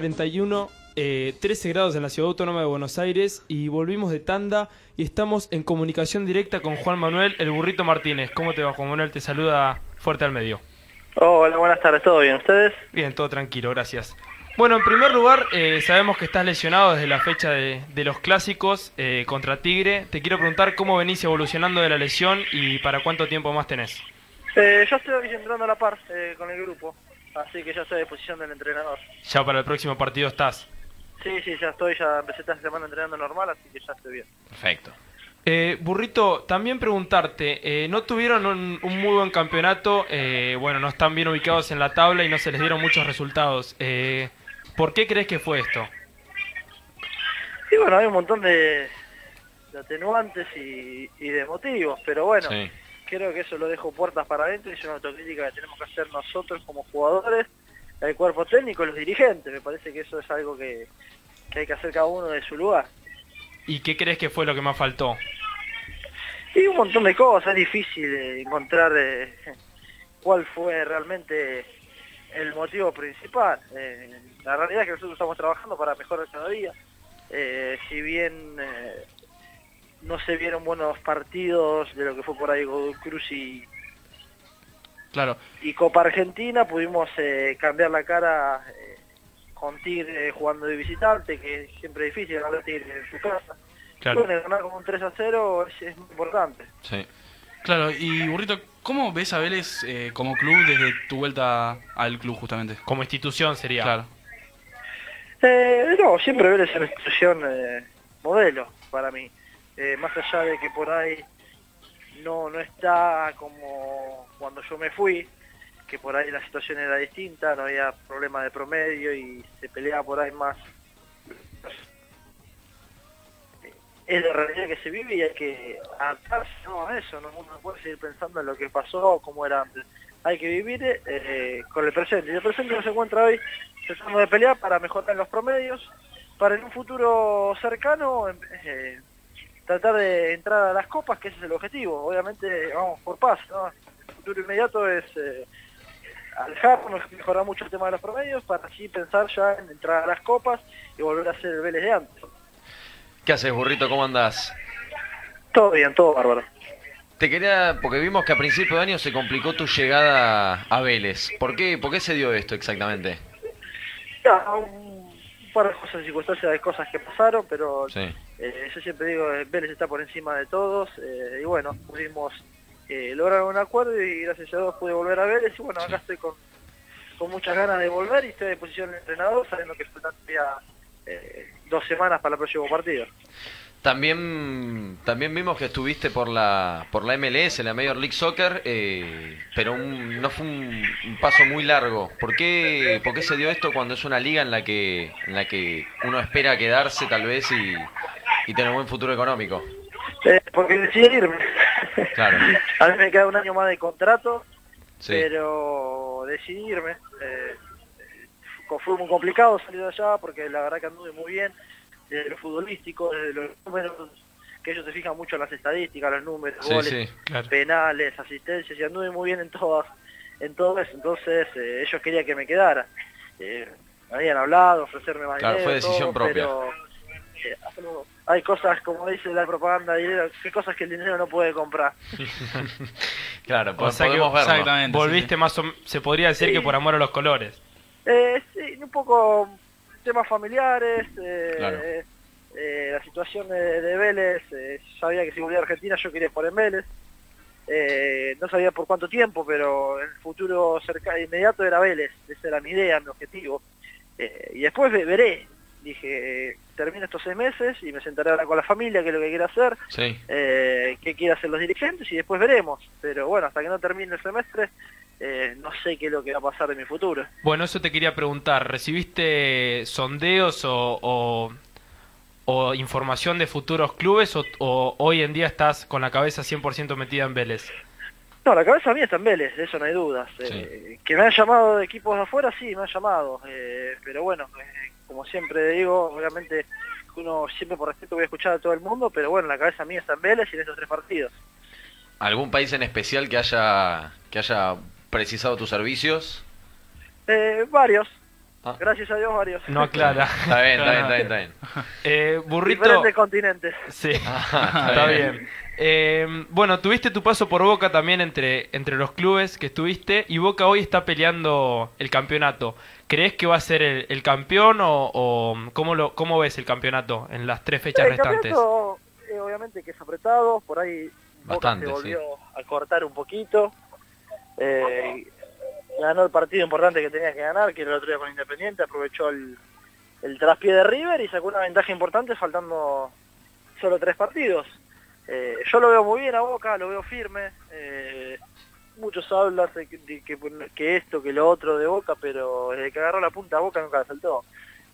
41, 13 grados en la Ciudad Autónoma de Buenos Aires, y volvimos de tanda y estamos en comunicación directa con Juan Manuel El Burrito Martínez. ¿Cómo te va, Juan Manuel? Te saluda Fuerte al Medio. Oh, hola, buenas tardes, ¿todo bien? ¿Ustedes? Bien, todo tranquilo, gracias. Bueno, en primer lugar, sabemos que estás lesionado desde la fecha de los clásicos contra Tigre. Te quiero preguntar cómo venís evolucionando de la lesión y para cuánto tiempo más tenés. Yo estoy entrando a la par con el grupo. Así que ya estoy a disposición del entrenador. ¿Ya para el próximo partido estás? Sí, sí, ya estoy, ya empecé esta semana entrenando normal, así que ya estoy bien. Perfecto. Burrito, también preguntarte, ¿no tuvieron un muy buen campeonato? Bueno, no están bien ubicados en la tabla y no se les dieron muchos resultados. ¿Por qué crees que fue esto? Sí, bueno, hay un montón de atenuantes y de motivos, pero bueno... Sí. Creo que eso lo dejo puertas para adentro y es una autocrítica que tenemos que hacer nosotros como jugadores, el cuerpo técnico y los dirigentes. Me parece que eso es algo que hay que hacer cada uno de su lugar. ¿Y qué crees que fue lo que más faltó? Y un montón de cosas. Es difícil encontrar cuál fue realmente el motivo principal. La realidad es que nosotros estamos trabajando para mejorar cada día. Si bien... no se vieron buenos partidos de lo que fue por ahí Godoy Cruz y, claro, y Copa Argentina, pudimos cambiar la cara con Tigre jugando de visitante, que es siempre difícil ganar Tigre en su casa. Claro. Bueno, ganar como un 3-0 es muy importante. Sí. Claro, y Burrito, ¿cómo ves a Vélez como club desde tu vuelta al club justamente? Como institución sería. Claro. No, siempre Vélez es una institución modelo para mí. Más allá de que por ahí no está como cuando yo me fui, que por ahí la situación era distinta, no había problema de promedio y se peleaba por ahí más. Es la realidad que se vive y hay que adaptarse, ¿no?, a eso. No, uno puede seguir pensando en lo que pasó o cómo era antes. Hay que vivir con el presente. Y el presente no se encuentra hoy tratando de pelear para mejorar los promedios, para en un futuro cercano... tratar de entrar a las copas, que ese es el objetivo. Obviamente vamos por paz, ¿no? El futuro inmediato es alejarnos, mejorar mucho el tema de los promedios para así pensar ya en entrar a las copas y volver a ser el Vélez de antes. ¿Qué haces, Burrito? ¿Cómo andás? Todo bien, todo bárbaro. Te quería, porque vimos que a principio de año se complicó tu llegada a Vélez. ¿Por qué se dio esto exactamente? Ya, un par de cosas, circunstancias de cosas que pasaron, pero... Sí. Yo siempre digo, Vélez está por encima de todos, y bueno, pudimos lograr un acuerdo y gracias a Dios pude volver a Vélez, y bueno, acá estoy con muchas ganas de volver y estoy a disposición del entrenador, sabiendo que faltan ya 2 semanas para el próximo partido. También vimos que estuviste por la MLS, la Major League Soccer, pero no fue un paso muy largo. ¿Por qué se dio esto cuando es una liga en la que uno espera quedarse tal vez y tener un buen futuro económico? Porque decidí irme. Claro. A mí me queda un año más de contrato, sí, pero decidí irme. Fue muy complicado salir de allá porque la verdad que anduve muy bien. Desde lo futbolístico, desde los números, que ellos se fijan mucho en las estadísticas, los números, sí, goles, sí, claro, penales, asistencias, y anduve muy bien en todas. Entonces ellos querían que me quedara. Habían hablado, ofrecerme más, claro, dinero, fue decisión todo, propia. Pero hay cosas, como dice la propaganda, dinero, hay cosas que el dinero no puede comprar. Claro, pues, o sea, podemos verlo. Exactamente. Volviste, sí, más o, se podría decir, sí, que por amor a los colores. Sí, un poco... temas familiares, claro, la situación de Vélez, sabía que si volvía a Argentina yo quería jugar en Vélez, no sabía por cuánto tiempo, pero el futuro cercano inmediato era Vélez, esa era mi idea, mi objetivo, y después veré, dije, termino estos 6 meses y me sentaré ahora con la familia, qué es lo que quiero hacer, sí, qué quieren hacer los dirigentes y después veremos, pero bueno, hasta que no termine el semestre, no sé qué es lo que va a pasar en mi futuro. Bueno, eso te quería preguntar. ¿Recibiste sondeos o información de futuros clubes o hoy en día estás con la cabeza 100% metida en Vélez? No, la cabeza mía está en Vélez, de eso no hay dudas. Sí. Que me han llamado de equipos de afuera, sí, me han llamado. Pero bueno, como siempre digo, obviamente uno siempre por respeto voy a escuchar a todo el mundo, pero bueno, la cabeza mía está en Vélez y en estos 3 partidos. ¿Algún país en especial que haya precisado tus servicios? Varios, Ah. Gracias a Dios, varios. No aclara. Está bien, está bien, está bien, está bien. Burrito. Diferentes continentes. Sí, ah, está bien. Bien. Bueno, tuviste tu paso por Boca también entre los clubes que estuviste, y Boca hoy está peleando el campeonato. ¿Crees que va a ser el campeón o cómo ves el campeonato en las tres fechas restantes? Obviamente que es apretado, por ahí bastante, Boca se volvió a cortar un poquito. Ganó el partido importante que tenía que ganar, que era el otro día con Independiente, aprovechó el traspié de River y sacó una ventaja importante faltando solo 3 partidos. Yo lo veo muy bien a Boca, lo veo firme. Muchos hablan de que esto, que lo otro de Boca, pero desde que agarró la punta a Boca nunca la saltó.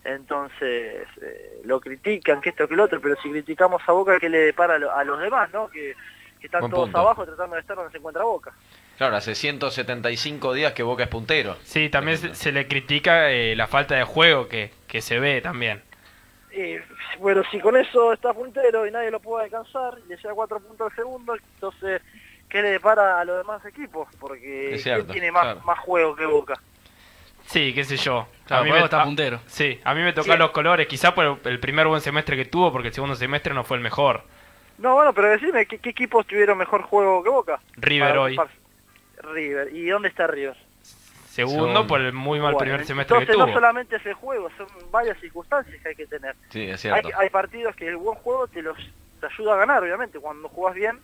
Entonces, lo critican, que esto, que lo otro, pero si criticamos a Boca, ¿qué le depara a los demás, no? Que están buen todos punto. Abajo tratando de estar donde se encuentra Boca. Claro, hace 175 días que Boca es puntero. Sí, también se le critica la falta de juego que se ve también. Bueno, si con eso está puntero y nadie lo puede alcanzar, le lleva 4 puntos al segundo, entonces, ¿qué le depara a los demás equipos? Porque ¿quién tiene más juego que Boca? Sí, qué sé yo. Claro, a mí me está puntero. Sí, a mí me tocan los colores, quizá por el primer buen semestre que tuvo, porque el segundo semestre no fue el mejor. No, bueno, pero decime, ¿qué equipos tuvieron mejor juego que Boca? River hoy. River. ¿Y dónde está River? Segundo por el muy mal primer semestre que tuvo. No solamente ese juego, son varias circunstancias que hay que tener. Sí, es cierto. Hay partidos que el buen juego te ayuda a ganar, obviamente. Cuando jugás bien,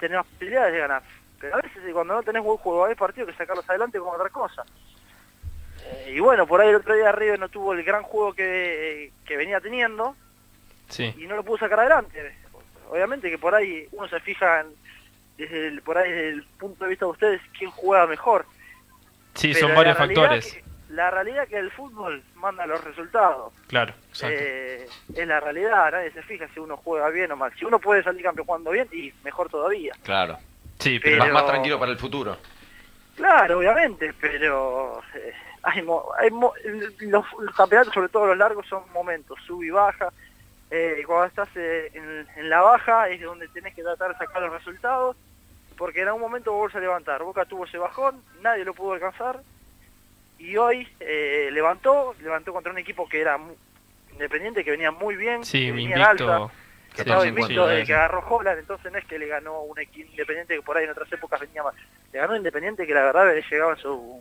tenés más posibilidades de ganar. Pero a veces cuando no tenés buen juego, hay partidos que sacarlos adelante con otra cosa. Y bueno, por ahí el otro día River no tuvo el gran juego que venía teniendo. Sí. Y no lo pudo sacar adelante. Obviamente que por ahí uno se fija desde el punto de vista de ustedes, quién juega mejor. Sí, pero son varios factores. La realidad que el fútbol manda los resultados. Claro, exacto. Es la realidad, nadie se fija si uno juega bien o mal. Si uno puede salir campeón jugando bien, y mejor todavía. Claro. Sí, pero vas más tranquilo para el futuro. Claro, obviamente, pero los campeonatos, sobre todo los largos, son momentos, sub y baja. Cuando estás en la baja es donde tenés que tratar de sacar los resultados, porque en algún momento vos volvés a levantar. Boca tuvo ese bajón, nadie lo pudo alcanzar, y hoy levantó contra un equipo que era Independiente, que venía muy bien, sí, que venía invicto, alta, que estaba invicto desde que agarró Holland. Entonces no es que le ganó un equipo Independiente que por ahí en otras épocas venía mal, le ganó Independiente que la verdad le llegaba en su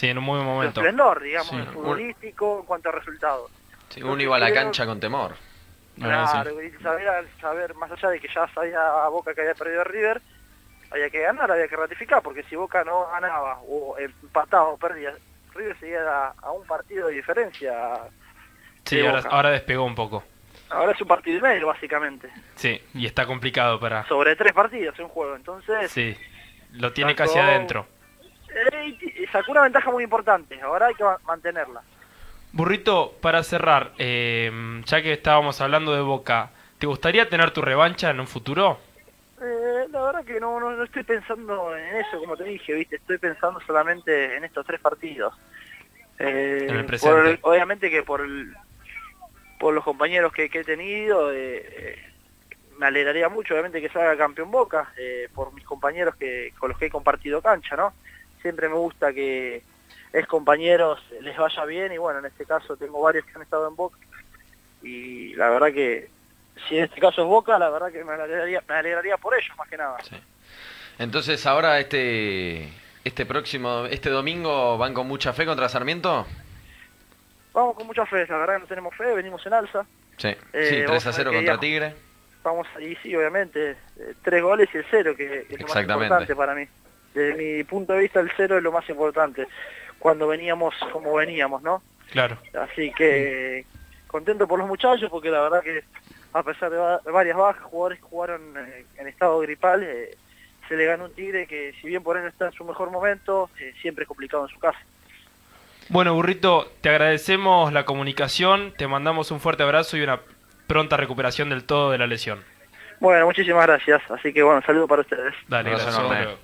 en un muy buen momento, su esplendor, digamos, sí, futbolístico en cuanto a resultados. Sí, uno iba a la cancha con temor. Claro, y saber, más allá de que ya sabía a Boca que había perdido a River, había que ganar, había que ratificar, porque si Boca no ganaba, o empataba o perdía, River seguía a un partido de diferencia. Sí, ahora despegó un poco. Ahora es un partido y medio, básicamente. Sí, y está complicado para... Sobre 3 partidos en un juego, entonces... Sí, lo tiene casi adentro. Sacó una ventaja muy importante, ahora hay que mantenerla. Burrito, para cerrar, ya que estábamos hablando de Boca, ¿te gustaría tener tu revancha en un futuro? La verdad que no estoy pensando en eso, como te dije, ¿viste? Estoy pensando solamente en estos 3 partidos. En el presente. Obviamente que por los compañeros que he tenido, me alegraría mucho, obviamente, que salga campeón Boca, por mis compañeros con los que he compartido cancha, ¿no? Siempre me gusta que... compañeros les vaya bien, y bueno, en este caso tengo varios que han estado en Boca, y la verdad que si en este caso es Boca, la verdad que me alegraría por ellos, más que nada. Sí. Entonces ahora este domingo van con mucha fe contra Sarmiento. Vamos con mucha fe, la verdad que no tenemos fe, venimos en alza. Sí, sí, 3-0 contra Tigre. Vamos, y sí, obviamente, 3 goles y el 0, que es lo más importante para mí. Desde mi punto de vista, el 0 es lo más importante. Cuando veníamos como veníamos, ¿no? Claro. Así que contento por los muchachos, porque la verdad que a pesar de varias bajas, jugadores que jugaron en estado gripal, se le ganó un Tigre que, si bien por él no está en su mejor momento, siempre es complicado en su casa. Bueno, Burrito, te agradecemos la comunicación, te mandamos un fuerte abrazo y una pronta recuperación del todo de la lesión. Bueno, muchísimas gracias. Así que bueno, saludo para ustedes. Dale, gracias.